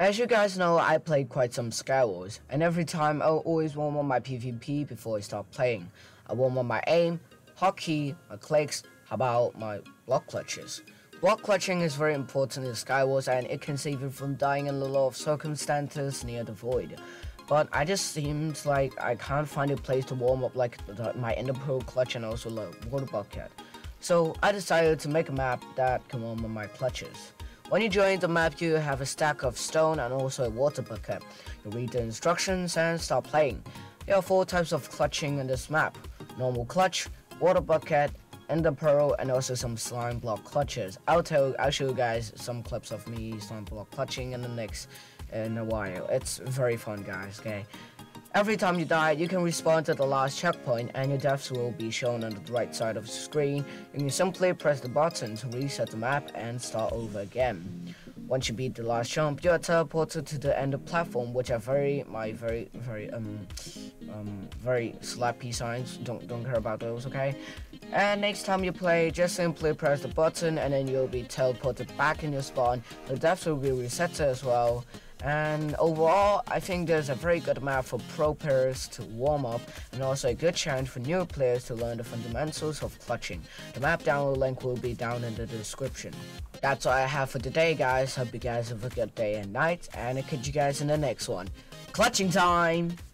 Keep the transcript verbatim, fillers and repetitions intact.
As you guys know, I played quite some Skywars, and every time I'll always warm up my PvP before I start playing. I warm up my aim, hotkey, my clicks, how about my block clutches. Block clutching is very important in Skywars, and it can save you from dying in a lot of circumstances near the void. But I just seems like I can't find a place to warm up like the, my ender pearl clutch and also the water bucket. So I decided to make a map that can warm up my clutches. When you join the map, you have a stack of stone and also a water bucket. You read the instructions and start playing. There are four types of clutching in this map: normal clutch, water bucket, ender pearl, and also some slime block clutches. I'll tell, I'll show you guys some clips of me slime block clutching in the next in a while. It's very fun, guys. Okay. Every time you die, you can respawn to the last checkpoint, and your deaths will be shown on the right side of the screen. You can simply press the button to reset the map and start over again. Once you beat the last jump, you are teleported to the end of platform, which are very my very very um um very slappy signs. Don't don't care about those, okay? And next time you play, just simply press the button, and then you'll be teleported back in your spawn. The deaths will be reset as well. And overall, I think there's a very good map for pro players to warm up, and also a good chance for new players to learn the fundamentals of clutching. The map download link will be down in the description. That's all I have for today, guys. Hope you guys have a good day and night, and I'll catch you guys in the next one. Clutching time!